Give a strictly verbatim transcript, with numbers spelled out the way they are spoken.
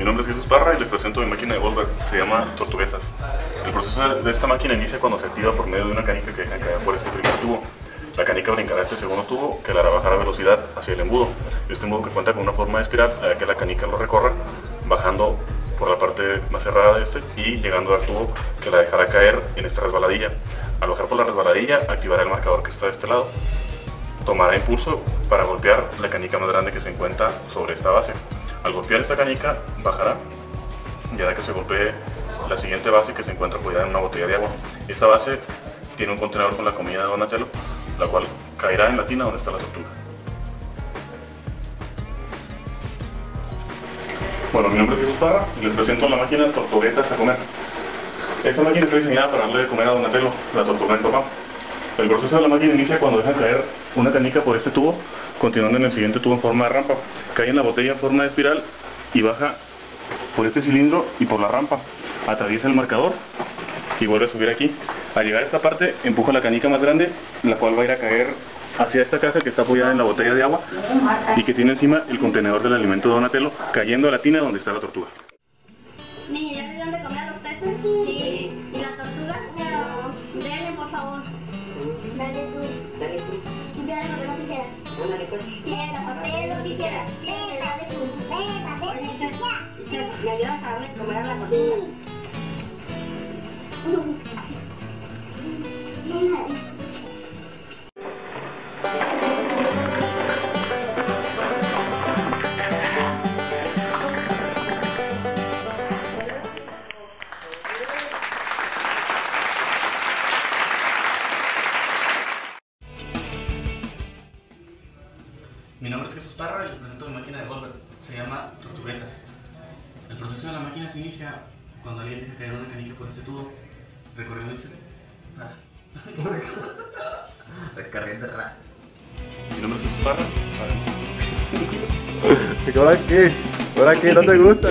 Mi nombre es Jesús Parra y les presento mi máquina de Goldberg, se llama Tortuguetas. El proceso de esta máquina inicia cuando se activa por medio de una canica que deja caer por este primer tubo. La canica brincará este segundo tubo que la hará bajar a velocidad hacia el embudo. Este embudo que cuenta con una forma de espiral hará que la canica lo recorra, bajando por la parte más cerrada de este y llegando al tubo que la dejará caer en esta resbaladilla. Al bajar por la resbaladilla activará el marcador que está de este lado. Tomará impulso para golpear la canica más grande que se encuentra sobre esta base. Al golpear esta canica bajará y hará que se golpee la siguiente base que se encuentra apoyada en una botella de agua. Esta base tiene un contenedor con la comida de Donatello, la cual caerá en la tina donde está la tortuga. Bueno, mi nombre es Jesús Parra y les presento la máquina Tortuguetas a comer. Esta máquina está diseñada para darle de comer a Donatello, la tortuga en papá. El proceso de la máquina inicia cuando dejan caer una canica por este tubo, continuando en el siguiente tubo en forma de rampa. Cae en la botella en forma de espiral y baja por este cilindro y por la rampa. Atraviesa el marcador y vuelve a subir aquí. Al llegar a esta parte, empuja la canica más grande, la cual va a ir a caer hacia esta caja que está apoyada en la botella de agua y que tiene encima el contenedor del alimento de Donatello, cayendo a la tina donde está la tortuga. Niña, ¿ya se dan de comer a los peces? Sí. ¿Y la tortuga? No. Denle, por favor. Dale tú. Dale tú. Dale papel o tijera. Dale pues. Piedra, papel o tijera. Piedra, dale tú. Piedra, papel o tijera. ¿Me ayudas a darle de comer a la tortuga? Sí. Mi nombre es Jesús Parra y les presento mi máquina de Goldberg, se llama Tortuguetas. El proceso de la máquina se inicia cuando alguien deja caer una canica por este tubo, recorriendo este... Ah. Mi nombre es Jesús Parra. ¿Ahora qué? ¿Ahora qué? ¿No te gusta?